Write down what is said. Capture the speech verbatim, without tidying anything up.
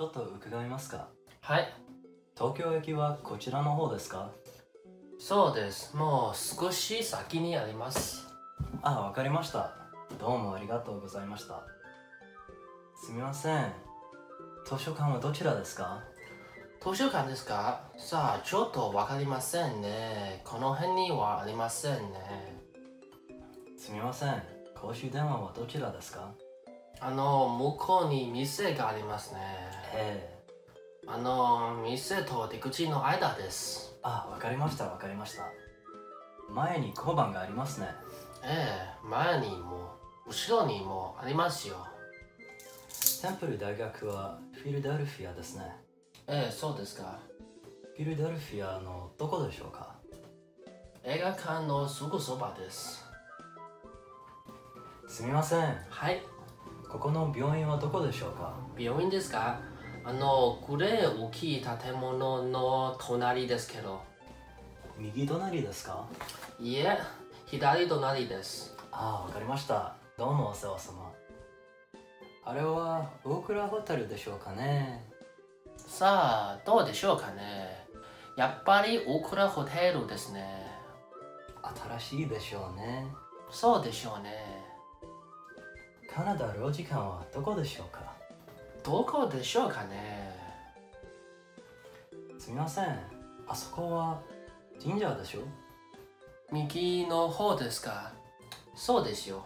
ちょっと伺いますか。はい。東京駅はこちらの方ですか？そうです。もう少し先にあります。あ、わかりました。どうもありがとうございました。すみません、図書館はどちらですか？図書館ですか？さあ、ちょっとわかりませんね。この辺にはありませんね。すみません、公衆電話はどちらですか？あの、向こうに店がありますね。ええ。あの、店と出口の間です。あ、わかりました、わかりました。前に交番がありますね。ええ、前にも、後ろにもありますよ。テンプル大学はフィルダルフィアですね。ええ、そうですか。フィルダルフィアのどこでしょうか？映画館のすぐそばです。すみません。はい。ここの病院はどこでしょうか？病院ですか？あの、グレー大きい建物の隣ですけど。右隣ですか？いえ、左隣です。ああ、わかりました。どうもお世話様。あれは大倉ホテルでしょうかね？さあ、どうでしょうかね。やっぱり大倉ホテルですね。新しいでしょうね。そうでしょうね。カナダ領事館はどこでしょうか？どこでしょうかね。すみません、あそこは神社でしょ？右の方ですか？そうですよ。